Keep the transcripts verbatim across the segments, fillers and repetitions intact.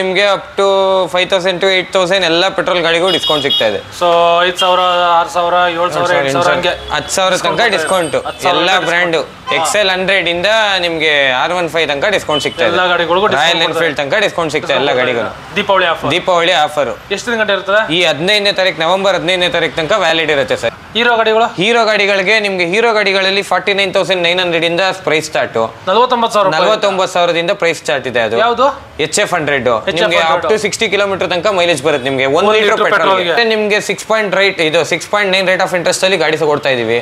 ನಿಮಗೆ up to five thousand to eight thousand ಎಲ್ಲ petrol ಗಾಡಿಗೂ ಡಿಸ್ಕೌಂಟ್ ಸಿಗ್ತಾ ಇದೆ. So five thousand six thousand seven thousand eight thousand ಗೆ ten thousand ತನಕ ಡಿಸ್ಕೌಂಟ್ ಎಲ್ಲ ಬ್ರಾಂಡ್ ಎಕ್ಸೆಲ್ one hundred ಇಂದ ನಿಮಗೆ R fifteen ತನಕ ಡಿಸ್ಕೌಂಟ್ ಸಿಗ್ತಾ ಇದೆ. ಎಲ್ಲ ಗಾಡಿಗಳಿಗೂ ರಾಯಲ್ ಎನ್ಫೀಲ್ಡ್ ತನಕ ಡಿಸ್ಕೌಂಟ್ ಸಿಗ್ತಾ ಇದೆ ಎಲ್ಲ ಗಾಡಿಗೂ. ದೀಪಾವಳಿ ಆಫರ್ ದೀಪಾವಳಿ ಆಫರ್ ಎಷ್ಟು ದಿನ ಗಂಟೆ ಇರುತ್ತದೆ? ಈ ಹದಿನೈದನೇ ತಾರೀಕು ನವೆಂಬರ್ ಹದಿನೈದನೇ ತಾರೀಕು ತನಕ ವ್ಯಾಲಿಡ್ ಇರುತ್ತೆ ಸರ್. ಹೀರೋ ಗಾಡಿಗಳು ಹೀರೋ ಗಾಡಿಗಳಿಗೆ ನಿಮಗೆ ಹೀರೋ ಗಾಡಿಗಳಲ್ಲಿ forty-nine thousand nine hundred ಇಂದ price start forty-nine thousand forty-nine thousand ಇಂದ ಪ್ರೈಸ್ ಸ್ಟಾರ್ಟ್ ಇದೆ. ಅದು ಯಾವುದು H F one hundred ನಿಮಗೆ ಅಪ್ ಟು sixty ಕಿಲೋಮೀಟರ್ ತನಕ ಮೈಲೇಜ್ ಬರುತ್ತೆ. ನಿಮಗೆ one ಲೀಟರ್ ಪೆಟ್ರೋಲ್ ಗೆ ನಿಮಗೆ six point nine ರೇಟ್ ಇದು six point nine rate of interest ಅಲ್ಲಿ ಗಾಡಿ ತಗೊಳ್ತಾ ಇದೀವಿ.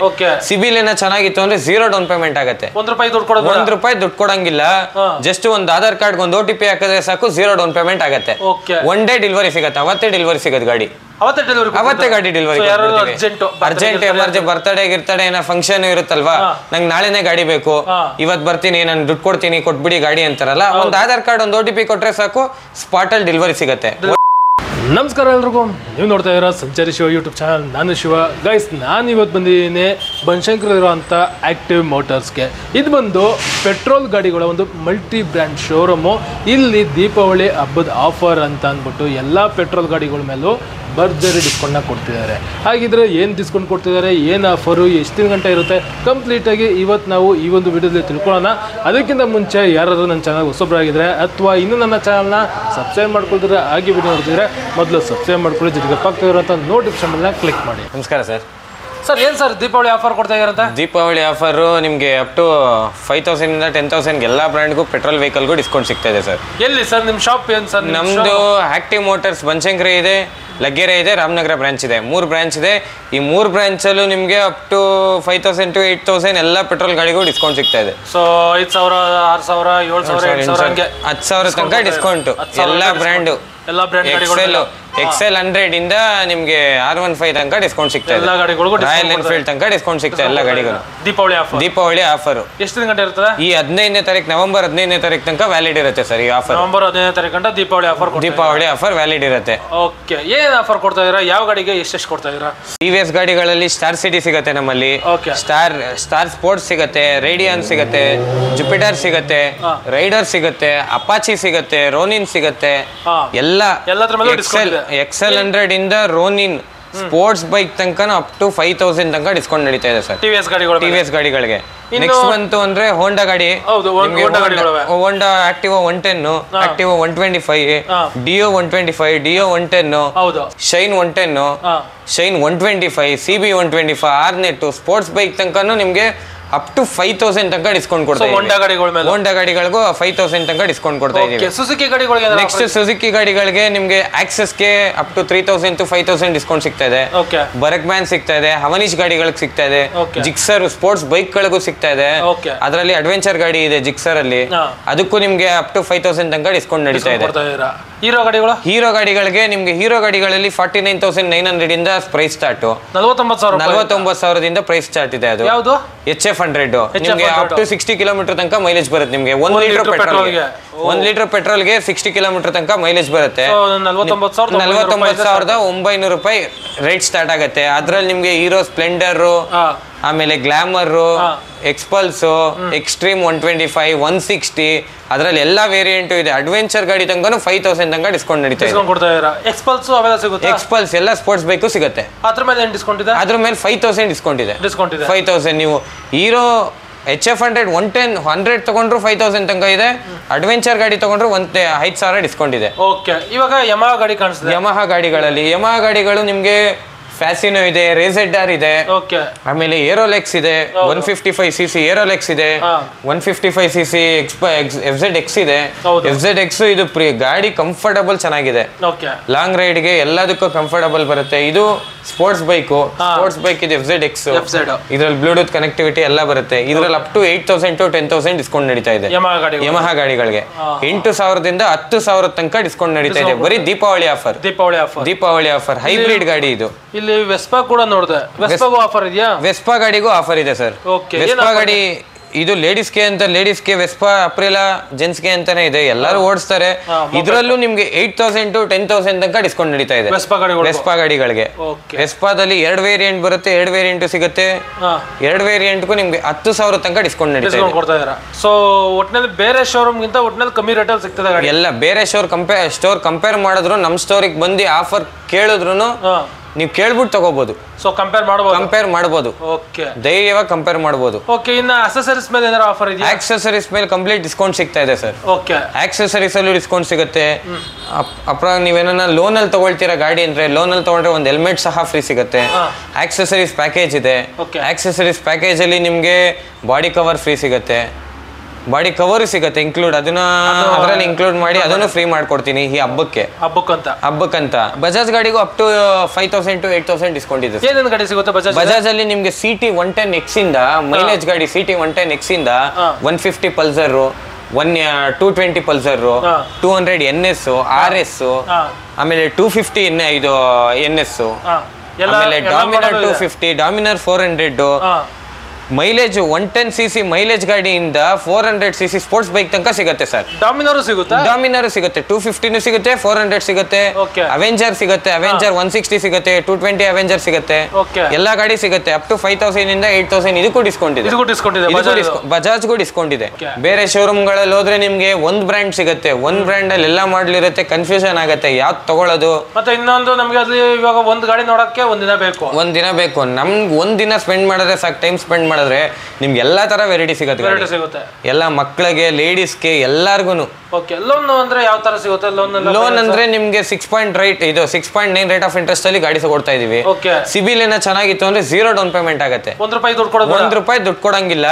ಸಿಬಿಲ್ ಏನ ಚೆನ್ನಾಗಿತ್ತು ಅಂದ್ರೆ zero ಡೌನ್ ಪೇಮೆಂಟ್ ಆಗುತ್ತೆ. one ರೂಪಾಯಿ ದುಡ್ಡು ಕೊಡೋದು one ರೂಪಾಯಿ ದುಡ್ಡು ಕೊಡಂಗಿಲ್ಲ. ಜಸ್ಟ್ ಒಂದು ಆಧಾರ್ ಕಾರ್ಡ್ ಗೆ ಒಂದು O T P ಹಾಕಿದ್ರೆ ಸಾಕು zero ಡೌನ್ ಪೇಮೆಂಟ್ ಆಗುತ್ತೆ. one ಡೇ ಡೆಲಿವರಿ ಸಿಗುತ್ತೆ. ಅವತ್ತೇ ಡೆಲಿವರಿ ಸಿಗುತ್ತೆ ಗಾಡಿ. ಅವತ್ತೇ ಡೆಲಿವರಿ ಅವತ್ತೇ ಗಾಡಿ delivery. Urgent urgent emergency birthday ಇರ್ತಾಡೆ ಏನೋ ಫಂಕ್ಷನ್ ಇರುತ್ತಲ್ವಾ, ನಂಗೆ ನಾಳೆನೇ ಗಾಡಿ ಬೇಕು ಇವತ್ತು ಬರ್ತೀನಿ ನಾನು ದುಡ್ಡು ಕೊಡ್ತೀನಿ ಕೊಟ್ಬಿಡಿ ಗಾಡಿ ಅಂತಾರಲ್ಲ, ಒಂದು ಆಧಾರ್ ಕಾರ್ಡ್ ಒಂದು O T P ಕೊಟ್ರೆ ಸಾಕು ಸ್ಪಾಟ್ ಅಲ್ಲಿ ಡೆಲಿವರಿ ಸಿಗುತ್ತೆ. ನಮಸ್ಕಾರ ಎಲ್ರಿಗೂ, ನೀವು ನೋಡ್ತಾ ಇರೋ ಸಂಚಾರಿ ಶಿವ ಯೂಟ್ಯೂಬ್ ಚಾನಲ್, ನಾನು ಶಿವ. ಗೈಸ್, ನಾನು ಇವತ್ತು ಬಂದಿದ್ದೀನಿ ಬನಶಂಕರಿ ಇರೋವಂಥ ಆ್ಯಕ್ಟಿವ್ ಮೋಟರ್ಸ್ಗೆ. ಇದು ಬಂದು ಪೆಟ್ರೋಲ್ ಗಾಡಿಗಳ ಒಂದು ಮಲ್ಟಿ ಬ್ರ್ಯಾಂಡ್ ಶೋರೂಮು. ಇಲ್ಲಿ ದೀಪಾವಳಿ ಹಬ್ಬದ ಆಫರ್ ಅಂತ ಅಂದ್ಬಿಟ್ಟು ಎಲ್ಲ ಪೆಟ್ರೋಲ್ ಗಾಡಿಗಳ ಮೇಲೂ ಬರ್ಜರಿ ಡಿಸ್ಕೌಂಟ್ನ ಕೊಡ್ತಿದ್ದಾರೆ. ಹಾಗಿದ್ರೆ ಏನು ಡಿಸ್ಕೌಂಟ್ ಕೊಡ್ತಿದ್ದಾರೆ, ಏನು ಆಫರು, ಎಷ್ಟು ದಿನ ಗಂಟೆ ಇರುತ್ತೆ, ಕಂಪ್ಲೀಟಾಗಿ ಇವತ್ತು ನಾವು ಈ ಒಂದು ವಿಡಿಯೋದಲ್ಲಿ ತಿಳ್ಕೊಳ್ಳೋಣ. ಅದಕ್ಕಿಂತ ಮುಂಚೆ ಯಾರಾದರೂ ನನ್ನ ಚಾನಲ್ ಹೊಸೊಬ್ಬರಾಗಿದ್ದರೆ ಅಥವಾ ಇನ್ನೂ ನನ್ನ ಚಾನಲ್ನ ಸಬ್ಸ್ಕ್ರೈಬ್ ಮಾಡ್ಕೊಳ್ತಿದ್ರೆ ಹಾಗೆ ವಿಡಿಯೋ ನೋಡ್ತಿದ್ರೆ ಮೊದಲು ಸಬ್ಸ್ಕ್ರೈಬ್ ಮಾಡ್ಕೊಳ್ಳಿ, ಜೊತೆಗೆ ಪಕ್ಕದಲ್ಲಿರುವಂಥ ನೋಟಿಫಿಕೇಶನ್ ಬೆಲ್ನ ಕ್ಲಿಕ್ ಮಾಡಿ. ನಮಸ್ಕಾರ ಸರ್. ಸರ್ ಏನು ಸರ್ ದೀಪಾವಳಿ ಆಫರ್ ಕೊಡ್ತಾ ಇರುತ್ತೆ? ದೀಪಾವಳಿ ಆಫರು ನಿಮಗೆ ಅಪ್ ಟು ಫೈವ್ ತೌಸಂಡ್ ಇಂದ ಟೆನ್ ತೌಸಂಡ್ ಎಲ್ಲ ಬ್ರ್ಯಾಂಡ್ಗೂ ಪೆಟ್ರೋಲ್ ವೆಹಿಕಲ್ಗೂ ಡಿಸ್ಕೌಂಟ್ ಸಿಗ್ತಾ ಇದೆ ಸರ್. ಎಲ್ಲಿ ಸರ್ ನಿಮ್ಮ ಶಾಪ್ ಏನು ಸರ್? ನಮ್ಮದು ಆ್ಯಕ್ಟಿವ್ ಮೋಟರ್ಸ್ ಬನಶಂಕರಿ ಇದೆ, ಲಗ್ಗೆರೆ ಇದೆ, ರಾಮನಗರ ಬ್ರಾಂಚ್ ಇದೆ. ಮೂರು ಬ್ರಾಂಚ್ ಇದೆ. ಈ ಮೂರು ಬ್ರಾಂಚಲ್ಲೂ ನಿಮಗೆ up to five thousand to eight thousand ಎಲ್ಲ ಪೆಟ್ರೋಲ್ ಗಾಡಿಗೂ ಡಿಸ್ಕೌಂಟ್ ಸಿಗ್ತಾ ಇದೆ. ಸೊ ಐದು ಸಾವಿರ ಆರು ಸಾವಿರ ಏಳು ಸಾವಿರ ಹತ್ತು ಸಾವಿರ ತನಕ ಡಿಸ್ಕೌಂಟ್ ಎಲ್ಲ ಬ್ರ್ಯಾಂಡು ಎಲ್ಲ ಬ್ರ್ಯಾಂಡ್ ಗಾಡಿಗಳು. ಎಕ್ಸೆಲ್ ಹಂಡ್ರೆಡ್ ಇಂದ ನಿಮಗೆ ಆರ್ ಒನ್ ಫೈವ್ ತನಕ ಡಿಸ್ಕೌಂಟ್ ಸಿಗ್ತಾ ಇದೆ. ರಾಯಲ್ ಎನ್ಫೀಲ್ಡ್ ತನಕ ಡಿಸ್ಕೌಂಟ್ ಸಿಗ್ತಾ ಎಲ್ಲ ಗಾಡಿಗಳು. ದೀಪಾವಳಿ ಆಫರ್ ದೀಪಾವಳಿ ಆಫರ್ ಎಷ್ಟು ದಿನ ಗಂಟೆ ಇರುತ್ತೆ? ಈ ಹದಿನೈದನೇ ತಾರೀಕು ನವೆಂಬರ್ ಹದಿನೈದನೇ ತಾರೀಕು ತನಕ ವ್ಯಾಲಿಡ್ ಇರುತ್ತೆ ಸರ್. ಈ ಆಫರ್ ನವೆಂಬರ್ ಹದಿನೈದನೇ ತಾರೀಕು ಗಂಟ Deepavali offer Deepavali offer valid ಇರುತ್ತೆ. ಓಕೆ, ಏನ್ ಆಫರ್ ಕೊಡ್ತಾ ಇದೀರಾ? ಯಾವ ಗಾಡಿಗೆ ಎಷ್ಟೆಷ್ಟು ಕೊಡ್ತಾ ಇದೀರಾ? ಟಿವಿಎಸ್ ಗಾಡಿಗಳಲ್ಲಿ ಸ್ಟಾರ್ ಸಿಟಿ ಸಿಗುತ್ತೆ ನಮ್ಮಲ್ಲಿ, ಸ್ಟಾರ್ ಸ್ಟಾರ್ ಸ್ಪೋರ್ಟ್ಸ್ ಸಿಗುತ್ತೆ, ರೇಡಿಯನ್ ಸಿಗುತ್ತೆ, ಜುಪಿಟರ್ ಸಿಗುತ್ತೆ, ರೈಡರ್ ಸಿಗುತ್ತೆ, ಅಪಾಚಿ ಸಿಗುತ್ತೆ, ರೋನಿನ್ ಸಿಗುತ್ತೆ, ಎಲ್ಲ ಎಲ್ಲದರ ಮೇಲೂ ಡಿಸ್ಕೌಂಟ್. ಎಕ್ಸೆಲ್ ಹಂಡ್ರೆಡ್ ಇಂದ ರೋನಿನ್ ಸ್ಪೋರ್ಟ್ಸ್ ಬೈಕ್ ತನಕ ಅಪ್ ಟು ಫೈವ್ ತೌಸಂಡ್ ತನಕ ಡಿಸ್ಕೌಂಟ್ ನಡೀತಾ ಇದೆ ಸರ್ ಟಿವಿಎಸ್ ಗಾಡಿಗಳು ಟಿವಿಎಸ್ ಗಾಡಿಗಳಿಗೆ. ನೆಕ್ಸ್ಟ್ ಬಂತು ಅಂದ್ರೆ ಹೋಂಡಾ ಗಾಡಿ, Honda Activa one ten Activa one twenty five Dio one twenty five Dio one ten Shine one ten Shine one twenty five C B one twenty five Hornet sports bike ತನಕನೂ ನಿಮಗೆ up to five thousand ತನಕ discount ಕೊಡ್ತಾ ಇದ್ದೀವಿ. Honda ಗಾಡಿಗಳಿಗೂ five thousand ತನಕ discount ಕೊಡ್ತಾ ಇದ್ದೀವಿ. Suzuki ಗಾಡಿಗಳಿಗೆ ನೆಕ್ಸ್ಟ್ ಸುಜುಕಿ ಗಾಡಿಗಳಿಗೆ ನಿಮಗೆ ಆಕ್ಸಸ್ಗೆ up to three thousand to five thousand discount ಸಿಗ್ತಾ ಇದೆ. ಬರಕ್ ಬ್ಯಾನ್ ಸಿಗ್ತಾ ಇದೆ, ಹವನಿಶ್ ಗಾಡಿಗಳಿಗೆ ಸಿಗ್ತಾ ಇದೆ, ಜಿಕ್ಸರ್ ಸ್ಪೋರ್ಟ್ಸ್ ಬೈಕ್ ಗಳಿಗೂ ಸಿಗ್ತಾ ಇದೆ. ಅದರಲ್ಲಿ ಅಡ್ವೆಂಚರ್ ಗಾಡಿ ಇದೆ ಜಿಕ್ಸರ್ ಅಲ್ಲಿ, ಅದಕ್ಕೂ ನಿಮಗೆ ಅಪ್ ಟು ಫೈವ್ ತೌಸಂಡ್ ತನಕ ಡಿಸ್ಕೌಂಟ್ ನಡೀತಾ ಇದೆ. ಹೀರೋ ಗಾಡಿಗಳು ಹೀರೋ ಗಾಡಿಗಳಿಗೆ ನಿಮಗೆ ಹೀರೋ ಗಾಡಿಗಳಲ್ಲಿ forty nine thousand nine hundred ಇಂದ ಪ್ರೈಸ್ ಸ್ಟಾರ್ಟ್ ನಲವತ್ತೊಂಬತ್ತು ಸಾವಿರದಿಂದ ಪ್ರೈಸ್ ಸ್ಟಾರ್ಟ್ ಇದೆ. ಅದು ಯಾವುದು H F one hundred ನಿಮಗೆ ಅಪ್ ಟು sixty ಕಿಲೋಮೀಟರ್ ತನಕ ಮೈಲೇಜ್ ಬರುತ್ತೆ. ನಿಮಗೆ ಒಂದು ಲೀಟರ್ ಪೆಟ್ರೋಲ್ ಗೆ ಒಂದು ಲೀಟರ್ ಪೆಟ್ರೋಲ್ ಗೆ sixty ಕಿಲೋಮೀಟರ್ ತನಕ ಮೈಲೇಜ್ ಬರುತ್ತೆ. ನಲವತ್ತೊಂಬತ್ತು ಸಾವಿರದ ಒಂಬೈನೂರು ರೂಪಾಯಿ ರೇಟ್ ಸ್ಟಾರ್ಟ್ ಆಗುತ್ತೆ. ಅದರಲ್ಲಿ ನಿಮಗೆ ಹೀರೋ ಸ್ಪ್ಲೆಂಡರ್, ಆಮೇಲೆ Glamour, ಎಕ್ಸ್ಪಲ್ಸ್, Xtreme one twenty five, one sixty, ಅದರಲ್ಲಿ ಎಲ್ಲ ವೇರಿಯಂಟು ಇದೆ. ಅಡ್ವೆಂಚರ್ ಗಾಡಿ ತನಕ ಫೈವ್ ತೌಸಂಡ್ ತನಕ ಡಿಸ್ಕೌಂಟ್ ನಡೀತಾ ಇದೆ. ಎಕ್ಸ್ಪಲ್ಸ್ ಎಲ್ಲ ಸ್ಪೋರ್ಟ್ಸ್ ಬೈಕು ಸಿಗುತ್ತೆ. ಅದ್ರ ಮೇಲೆ ಫೈವ್ ತೌಸಂಡ್ ಡಿಸ್ಕೌಂಟ್ ಇದೆ. ಫೈವ್ ತೌಸಂಡ್ ನೀವು Hero H F hundred one ten hundred ತಗೊಂಡ್ರು ಫೈವ್ ತೌಸಂಡ್ ತನಕ ಇದೆ. ಅಡ್ವೆಂಚರ್ ಗಾಡಿ ತಗೊಂಡ್ರು ಒಂದ್ ಐದು ಸಾವಿರ ಡಿಸ್ಕೌಂಟ್ ಇದೆ. ಇವಾಗ ಯಮಹ ಗಾಡಿ ಕಾಣಿಸ್ತದೆ. ಯಮಹ ಗಾಡಿಗಳಲ್ಲಿ ಯಮಹ ಗಾಡಿಗಳು ನಿಮಗೆ ಫ್ಯಾಸಿನೋ ಇದೆ, ರೇಜೆಡ್ ಆರ್ ಇದೆ, ಆಮೇಲೆ ಏರೋಲೆಕ್ಸ್ ಇದೆ, one fifty five C C Aerox ಇದೆ, one fifty five C C FZ X ಇದೆ. ಎಫ್ಝೆಡ್ ಎಕ್ಸ್ ಇದು ಪ್ರೀ ಗಾಡಿ ಕಂಫರ್ಟಬಲ್ ಚೆನ್ನಾಗಿದೆ. ಲಾಂಗ್ ರೈಡ್ ಗೆ ಎಲ್ಲದಕ್ಕೂ ಕಂಫರ್ಟಬಲ್ ಬರುತ್ತೆ. ಇದು ಸ್ಪೋರ್ಟ್ಸ್ ಬೈಕು, ಸ್ಪೋರ್ಟ್ಸ್ ಬೈಕ್ ಇದು ಎಫ್ಝೆಡ್ ಎಕ್ಸ್. ಇದ್ರಲ್ಲಿ ಬ್ಲೂಟೂತ್ ಕನೆಕ್ಟಿವಿಟಿ ಎಲ್ಲ ಬರುತ್ತೆ. ಇದ್ರಲ್ಲಿ up to eight thousand to ten thousand discount ನಡೀತಾ ಇದೆ ಯಮಹ ಗಾಡಿಗಳಿಗೆ. ಎಂಟು ಸಾವಿರದಿಂದ ಹತ್ತು ಸಾವಿರ ತನಕ ಡಿಸ್ಕೌಂಟ್ ನಡೀತಾ ಇದೆ. ಬರೀ Deepavali offer Deepavali offer Deepavali offer hybrid ಗಾಡಿ ಇದು. ಇಲ್ಲಿ ವೆಸ್ಪಾ ಕೂಡ ನೋಡಿದೆ. ವೆಸ್ಪಾಗೂ ಆಫರ್ ಇದೆಯಾ? ವೆಸ್ಪಾ ಗಾಡಿಗೂ ಆಫರ್ ಇದೆ ಸರ್. ವೆಸ್ಪಾ ಗಾಡಿ ಇದು ಲೇಡೀಸ್ ಗೆ ಅಂತ ಲೇಡೀಸ್ ಗೆ ವೆಸ್ಪಾ ಅಪ್ರಿಲಾ ಜೆಂಟ್ಸ್ ಗೆ ಅಂತಾನೆ ಇದೆ ಎಲ್ಲರೂ ಓಡಿಸ್ತಾರೆ ಇದರಲ್ಲೂ ನಿಮಗೆ ಎಂಟು ಸಾವಿರ ಟು ಹತ್ತು ಸಾವಿರ ತನಕ ಡಿಸ್ಕೌಂಟ್ ನಡೀತಾ ಇದೆ ವೆಸ್ಪಾ ಗಾಡಿಗಳು ವೆಸ್ಪಾ ಗಾಡಿಗಳಿಗೆ ವೆಸ್ಪಾದಲ್ಲಿ ಎರಡು ವೇರಿಯಂಟ್ ಬರುತ್ತೆ ಎರಡು ವೇರಿಯಂಟ್ ಸಿಗುತ್ತೆ ಎರಡು ವೇರಿಯಂಟ್ ಗೂ ನಿಮಗೆ ಹತ್ತು ಸಾವಿರ ತನಕ ಡಿಸ್ಕೌಂಟ್ ನಡೀತಾ ಇದೆ ಡಿಸ್ಕೌಂಟ್ ಕೊಡ್ತಾ ಇದ್ದಾರೆ ಸೋ ಒಟ್ಟಿನಲ್ಲಿ ಬೇರೆ ಶೋರೂಮ್ ಗಿಂತ ಒಟ್ಟಿನಲ್ಲಿ ಕಮ್ಮಿ ರೇಟ್ ಅಲ್ಲಿ ಸಿಗ್ತದೆ ಗಾಡಿ ಎಲ್ಲ ಬೇರೆ ಶೋರ್ ಕಂಪೇರ್ ಸ್ಟೋರ್ ಕಂಪೇರ್ ಮಾಡಿದ್ರು ನಮ್ಮ ಸ್ಟೋರ್ ಗೆ ಬಂದಿ ಆಫರ್ ಕೇಳಿದ್ರುನು ನೀವು ಕೇಳ್ಬಿಟ್ಟು ತಗೋಬಹುದು ಸೊ ಕಂಪೇರ್ ಮಾಡಬಹುದು ಕಂಪೇರ್ ಮಾಡಬಹುದು ಓಕೆ ದೈವ ಕಂಪೇರ್ ಮಾಡಬಹುದು ಓಕೆ ಇನ್ನ ಅಕ್ಸೆಸರೀಸ್ ಮೇಲೆ ಏನಾದರೂ ಆಫರ್ ಇದೆಯಾ ಅಕ್ಸೆಸರೀಸ್ ಮೇಲೆ ಕಂಪ್ಲೀಟ್ ಡಿಸ್ಕೌಂಟ್ ಸಿಗ್ತಾ ಇದೆ ಸರ್ ಓಕೆ ಅಕ್ಸೆಸರೀಸ್ ಅಲ್ಲಿ ಡಿಸ್ಕೌಂಟ್ ಸಿಗುತ್ತೆ ಅಪ್ರಾ ನೀವೇನಾನ ಲೋನ್ ಅಲ್ಲಿ ತಗೊಳ್ತೀರಾ ಗಾಡಿ ಅಂದ್ರೆ ಲೋನ್ ಅಲ್ಲಿ ತಗೊಂಡ್ರೆ ಒಂದು ಹೆಲ್ಮೆಟ್ ಸಹ ಫ್ರೀ ಸಿಗುತ್ತೆ ಅಕ್ಸೆಸರೀಸ್ ಪ್ಯಾಕೇಜ್ ಇದೆ ಅಕ್ಸೆಸರೀಸ್ ಪ್ಯಾಕೇಜ್ ಅಲ್ಲಿ ನಿಮಗೆ ಬಾಡಿ ಕವರ್ ಫ್ರೀ ಸಿಗುತ್ತೆ ಬಾಡಿ ಕವರ್ ಸಿಗುತ್ತೆ ಇನ್ಕ್ಲೂಡ್ ಅದನ್ನ ಅದರಲ್ಲಿ ಇನ್ಕ್ಲೂಡ್ ಮಾಡಿ ಅದನ್ನು ಫ್ರೀ ಮಾಡ್ಕೊಡ್ತೀನಿ ಈ ಹಬ್ಬಕ್ಕೆ ಹಬ್ಬಕ್ಕಂತ ಹಬ್ಬಕ್ಕಂತ ಬಜಾಜ್ ಗಾಡಿಗೂ up to five thousand to eight thousand discount ಇದೆ ಏನೇನು ಗಾಡಿ ಸಿಗುತ್ತೆ ಬಜಾಜ್ ಬಜಾಜ್ ಅಲ್ಲಿ ನಿಮಗೆ C T one ten X ಇಂದ ಮೈಲೇಜ್ ಗಾಡಿ C T one ten X ಇಂದ one fifty Pulsar one two twenty Pulsar two hundred N S R S ಆಮೇಲೆ ಟೂ ಫಿಫ್ಟಿ ಎನ್ ಇದು ಎನ್ ಎಸ್ ಆಮೇಲೆ Dominar two fifty Dominar four hundred mileage one ten C C mileage ಗಾಡಿಯಿಂದ four hundred C C sports bike ತನಕ ಸಿಗುತ್ತೆ sir Dominar ಸಿಗುತ್ತೆ ಡಾಮಿನರ್ ಸಿಗುತ್ತೆ two ಫಿಫ್ಟಿನೂ ಸಿಗುತ್ತೆ ಫೋರ್ ಹಂಡ್ರೆಡ್ ಸಿಗುತ್ತೆ ಅವೆಂಜರ್ ಸಿಗುತ್ತೆ ಅವೆಂಜರ್ ಒನ್ ಸಿಕ್ಸ್ಟಿ ಸಿಗುತ್ತೆ ಟೂ ಟ್ವೆಂಟಿ ಅವೆಂಜರ್ ಸಿಗುತ್ತೆ ಎಲ್ಲಾ ಗಾಡಿ ಸಿಗುತ್ತೆ ಅಪ್ ಟು ಫೈವ್ ತೌಸಂಡ್ ಇಂದ ಏಟ್ ತೌಸಂಡ್ ಇದಕ್ಕೂ ಡಿಸ್ಕೌಂಟ್ ಇದೆ ಬಜಾಜ್ಗೂ ಡಿಸ್ಕೌಂಟ್ ಇದೆ ಬೇರೆ ಶೋರೂಮ್ ಗಳಲ್ಲಿ ಹೋದ್ರೆ ನಿಮ್ಗೆ ಒಂದ್ ಬ್ರ್ಯಾಂಡ್ ಸಿಗುತ್ತೆ ಒಂದ್ ಬ್ರ್ಯಾಂಡ್ ಅಲ್ಲಿ ಎಲ್ಲಾ ಮಾಡಲ್ ಇರುತ್ತೆ ಕನ್ಫ್ಯೂಷನ್ ಆಗುತ್ತೆ ಯಾವ್ದು ತಗೊಳ್ಳೋದು ಮತ್ತೆ ಇನ್ನೊಂದು ನಮ್ಗೆ ಅದು ಇವಾಗ ಒಂದ್ ಗಾಡಿ ನೋಡಕ್ಕೆ ಒಂದ್ ದಿನ ಬೇಕು ಒಂದ್ ದಿನ ಬೇಕು ನಮ್ಗೆ ಒಂದ್ ದಿನ ಸ್ಪೆಂಡ್ ಮಾಡಿದ್ರೆ ಸಾಕು ಟೈಮ್ ಸ್ಪೆಂಡ್ ಮಾಡಿ ಆದ್ರೆ ನಿಮಗೆ ಎಲ್ಲಾ ತರ ವೆರೈಟಿ ಸಿಗುತ್ತೆ ವೆರೈಟಿ ಸಿಗುತ್ತೆ ಎಲ್ಲಾ ಮಕ್ಕಳಿಗೆ ಲೇಡೀಸ್ ಗೆ ಎಲ್ಲಾರ್ಗೂನು ಓಕೆ ಲೋನ್ ಅಂದ್ರೆ ಯಾವ ತರ ಸಿಗುತ್ತೆ ಲೋನ್ ಲೋನ್ ಅಂದ್ರೆ ನಿಮಗೆ ಸಿಕ್ಸ್ ಪಾಯಿಂಟ್ ನೈನ್ ರೇಟ್ ಇದು six point nine rate of interest ಅಲ್ಲಿ ಗಾಡಿ ತಗೊಳ್ತಾ ಇದೀವಿ ಓಕೆ ಸಿಬಿಲ್ ಏನ ಚೆನ್ನಾಗಿತ್ತು ಅಂದ್ರೆ ಝೀರೋ ಡೌನ್ ಪೇಮೆಂಟ್ ಆಗುತ್ತೆ ಒಂದು ರೂಪಾಯಿ ದುಡ್ಡು ಕೊಡೋದು ಒಂದು ರೂಪಾಯಿ ದುಡ್ಡು ಕೊಡಂಗಿಲ್ಲ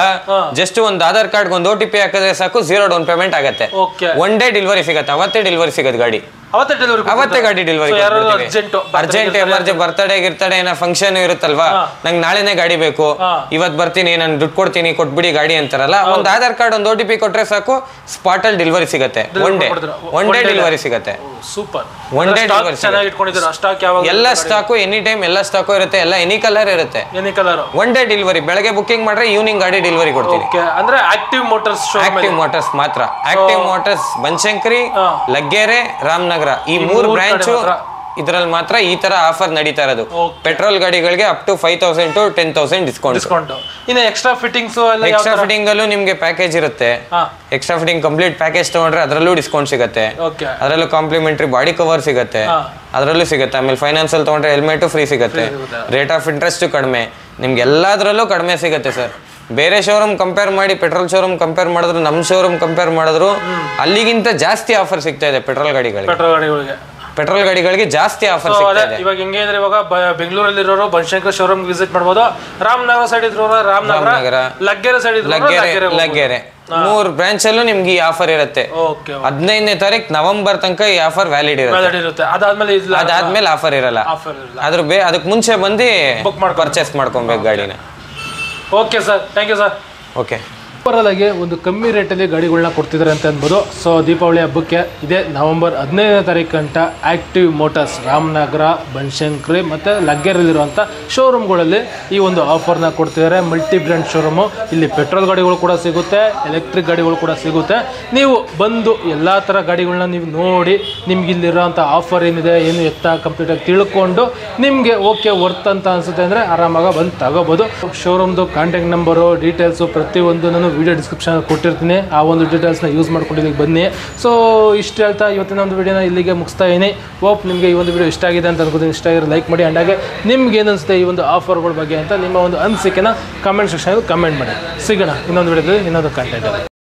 ಜಸ್ಟ್ ಒಂದು ಆಧಾರ್ ಕಾರ್ಡ್ ಗೆ ಒಂದು ಓಟಿಪಿ ಹಾಕಿದ್ರೆ ಸಾಕು ಝೀರೋ ಡೌನ್ ಪೇಮೆಂಟ್ ಆಗುತ್ತೆ ಓಕೆ ಒನ್ ಡೇ ಡೆಲಿವರಿ ಸಿಗುತ್ತೆ ಅವತ್ತೇ ಡೆಲಿವರಿ ಸಿಗುತ್ತೆ ಗಾಡಿ ಅವತ್ತೇ ಡೆಲಿವರಿ ಅವತ್ತೇ ಗಾಡಿ ಡೆಲಿವರಿ ಅರ್ಜೆಂಟ್ ಅರ್ಜೆಂಟ್ ಎಮರ್ಜೆ ಬರ್ತ್ಡೇ ಇರ್ತಾಡೆ ಏನೋ ಫಂಕ್ಷನ್ ಇರುತ್ತಲ್ವಾ ನಂಗೆ ನಾಳೆನೇ ಗಾಡಿ ಬೇಕು ಇವತ್ತು ಬರ್ತೀನಿ ನಾನು ದುಡ್ಡು ಕೊಡ್ತೀನಿ ಕೊಟ್ಬಿಡಿ ಗಾಡಿ ಅಂತಾರಲ್ಲ ಒಂದು ಆಧಾರ್ ಕಾರ್ಡ್ ಒಂದು ಓಟಿಪಿ ಕೊಟ್ರೆ ಸಾಕು ಸ್ಪಾಟ್ ಅಲ್ಲಿ ಡೆಲಿವರಿ ಸಿಗುತ್ತೆ one day one day delivery ಸಿಗುತ್ತೆ ಸೂಪರ್ ಒನ್ ಡೇ ಡೆಲಿವರಿ ಚೆನ್ನಾಗಿ ಇಟ್ಕೊಂಡಿದ್ದೀರಾ ಸ್ಟಾಕ್ ಯಾವಾಗ ಎಲ್ಲ ಸ್ಟಾಕ್ ಎನಿ ಟೈಮ್ ಎಲ್ಲ ಸ್ಟಾಕ್ ಇರುತ್ತೆ ಎಲ್ಲ ಎನಿ ಕಲರ್ ಇರುತ್ತೆ any colour one day delivery ಬೆಳಗ್ಗೆ ಬುಕಿಂಗ್ ಮಾಡ್ರೆ ಈವ್ನಿಂಗ್ ಗಾಡಿ ಡೆಲಿವರಿ ಕೊಡ್ತೀನಿ ಓಕೆ ಅಂದ್ರೆ ಆಕ್ಟಿವ್ ಮೋಟರ್ಸ್ ಆಕ್ಟಿವ್ ಮೋಟರ್ಸ್ ಮಾತ್ರ ಆಕ್ಟಿವ್ ಮೋಟರ್ಸ್ ಬನಶಂಕರಿ ಲಗ್ಗೆರೆ ರಾಮನಗರ ಈ ಮೂರು ಬ್ರಾಂಚ್ ಇದರಲ್ಲಿ ಮಾತ್ರ ಈ ತರ ಆಫರ್ ನಡೀತಾ ಇರೋದು ಪೆಟ್ರೋಲ್ ಗಾಡಿಗಳಿಗೆ up to five thousand to ten thousand discount discount ಇನ್ನು ಎಕ್ಸ್ಟ್ರಾ ಫಿಟ್ಟಿಂಗ್ಸ್ ಎಕ್ಸ್ಟ್ರಾ ಫಿಟ್ಟಿಂಗ್ ಅಲ್ಲೂ ನಿಮಗೆ ಪ್ಯಾಕೇಜ್ ಇರುತ್ತೆ ಎಕ್ಸ್ಟ್ರಾ ಫಿಟ್ಟಿಂಗ್ ಕಂಪ್ಲೀಟ್ ಪ್ಯಾಕೇಜ್ ತಗೊಂಡ್ರೆ ಅದರಲ್ಲೂ ಡಿಸ್ಕೌಂಟ್ ಸಿಗುತ್ತೆ ಅದರಲ್ಲೂ ಕಾಂಪ್ಲಿಮೆಂಟರಿ ಬಾಡಿ ಕವರ್ ಸಿಗುತ್ತೆ ಅದರಲ್ಲೂ ಸಿಗುತ್ತೆ ಆಮೇಲೆ ಫೈನಾನ್ಸ್ ಅಲ್ಲಿ ತಗೊಂಡ್ರೆ ಹೆಲ್ಮೆಟ್ ಫ್ರೀ ಸಿಗುತ್ತೆ ರೇಟ್ ಆಫ್ ಇಂಟ್ರೆಸ್ಟ್ ಕಡಿಮೆ ನಿಮ್ಗೆ ಎಲ್ಲದರಲ್ಲೂ ಕಡಿಮೆ ಸಿಗುತ್ತೆ ಸರ್ ಬೇರೆ ಶೋರೂಮ್ ಕಂಪೇರ್ ಮಾಡಿ ಪೆಟ್ರೋಲ್ ಶೋರೂಮ್ ಕಂಪೇರ್ ಮಾಡಿದ್ರು ನಮ್ಮ ಶೋರೂಮ್ ಕಂಪೇರ್ ಮಾಡಿದ್ರು ಅಲ್ಲಿಗಿಂತ ಜಾಸ್ತಿ ಆಫರ್ ಸಿಗ್ತಾ ಇದೆ ಪೆಟ್ರೋಲ್ ಗಾಡಿಗಳಿಗೆ ಪೆಟ್ರೋಲ್ ಗಾಡಿಗಳಿಗೆ ಪೆಟ್ರೋಲ್ ಗಾಡಿಗಳಿಗೆ ಜಾಸ್ತಿ ಆಫರ್ ಸಿಗ್ತಾ ಇದೆ ಇವಾಗ ಹೆಂಗೆ ಅಂದ್ರೆ ಇವಾಗ ಬೆಂಗಳೂರಲ್ಲಿ ಇರೋರು ಬನಶಂಕರಿ ಶೋರೂಮ್ ವಿಸಿಟ್ ಮಾಡಬಹುದು ರಾಮನಗರ ಸೈಡ್ ಇರೋರು ರಾಮನಗರ ಲಗ್ಗೆರೆ ಸೈಡ್ ಇರೋರು ಲಗ್ಗೆರೆ ಲಗ್ಗೆರೆ ಮೂರು ಬ್ರಾಂಚ್ ಅಲ್ಲೂ ನಿಮ್ಗೆ ಈ ಆಫರ್ ಇರುತ್ತೆ ಹದಿನೈದನೇ ತಾರೀಕು ನವೆಂಬರ್ ತನಕ ಈ ಆಫರ್ ವ್ಯಾಲಿಡ್ ಇರುತ್ತೆ ಅದಾದ್ಮೇಲೆ ಆಫರ್ ಇರಲ್ಲ ಅದ್ರ ಬೇ ಅದಕ್ಕೆ ಮುಂಚೆ ಬಂದು ಬುಕ್ ಮಾಡಿ ಪರ್ಚೇಸ್ ಮಾಡ್ಕೊಬೇಕು ಗಾಡಿನ okay sir thank you sir okay ಪರವಾಗಿ ಒಂದು ಕಮ್ಮಿ ರೇಟಲ್ಲಿ ಗಾಡಿಗಳನ್ನ ಕೊಡ್ತಿದ್ದಾರೆ ಅಂತ ಅನ್ಬೋದು ಸೊ ದೀಪಾವಳಿ ಹಬ್ಬಕ್ಕೆ ಇದೇ ನವೆಂಬರ್ ಹದಿನೈದನೇ ತಾರೀಕು ಗಂಟ ಆ್ಯಕ್ಟಿವ್ ಮೋಟರ್ಸ್ ರಾಮನಗರ ಬನಶಂಕರಿ ಮತ್ತು ಲಗ್ಗೆರೆಯಲ್ಲಿರುವಂಥ ಶೋರೂಮ್ಗಳಲ್ಲಿ ಈ ಒಂದು ಆಫರ್ನ ಕೊಡ್ತಿದ್ದಾರೆ ಮಲ್ಟಿ ಬ್ರ್ಯಾಂಡ್ ಶೋರೂಮು ಇಲ್ಲಿ ಪೆಟ್ರೋಲ್ ಗಾಡಿಗಳು ಕೂಡ ಸಿಗುತ್ತೆ ಎಲೆಕ್ಟ್ರಿಕ್ ಗಾಡಿಗಳು ಕೂಡ ಸಿಗುತ್ತೆ ನೀವು ಬಂದು ಎಲ್ಲ ಥರ ಗಾಡಿಗಳನ್ನ ನೀವು ನೋಡಿ ನಿಮ್ಗೆ ಇಲ್ಲಿರೋಂಥ ಆಫರ್ ಏನಿದೆ ಏನು ಎತ್ತ ಕಂಪ್ಲೀಟಾಗಿ ತಿಳ್ಕೊಂಡು ನಿಮಗೆ ಓಕೆ ವರ್ತ್ ಅಂತ ಅನಿಸುತ್ತೆ ಅಂದರೆ ಆರಾಮಾಗಿ ಬಂದು ತಗೋಬೋದು ಶೋರೂಮ್ದು ಕಾಂಟ್ಯಾಕ್ಟ್ ನಂಬರು ಡೀಟೇಲ್ಸು ಪ್ರತಿಯೊಂದು ನಾನು ವಿಡಿಯೋ ಡಿಸ್ಕ್ರಿಪ್ಷನ್ ಕೊಟ್ಟಿರ್ತೀನಿ ಆ ಒಂದು ಡೀಟೇಲ್ಸ್ನ ಯೂಸ್ ಮಾಡ್ಕೊಂಡು ಇಲ್ಲಿಗೆ ಬನ್ನಿ ಸೊ ಇಷ್ಟು ಹೇಳ್ತಾ ಇವತ್ತಿನ ಒಂದು ವಿಡಿಯೋನ ಇಲ್ಲಿಗೆ ಮುಗಿಸ್ತಾ ಇದ್ದೀನಿ ಹೋಪ್ ನಿಮಗೆ ಈ ಒಂದು ವಿಡಿಯೋ ಇಷ್ಟ ಆಗಿದೆ ಅಂತ ಅನ್ಕೋತೀನಿ ಇಷ್ಟ ಆಗಿರೋ ಲೈಕ್ ಮಾಡಿ ಆ್ಯಂಡ್ ಹಾಗೆ ನಿಮ್ಗೆ ಏನು ಅನಿಸುತ್ತೆ ಈ ಒಂದು ಆಫರ್ಗಳ ಬಗ್ಗೆ ಅಂತ ನಿಮ್ಮ ಒಂದು ಅನಿಸಿಕೆನ ಕಮೆಂಟ್ ಸೆಕ್ಷನಲ್ಲಿ ಕಮೆಂಟ್ ಮಾಡಿ ಸಿಗೋಣ ಇನ್ನೊಂದು ವಿಡಿಯೋದಲ್ಲಿ ಇನ್ನೊಂದು ಕಂಟೆಂಟ್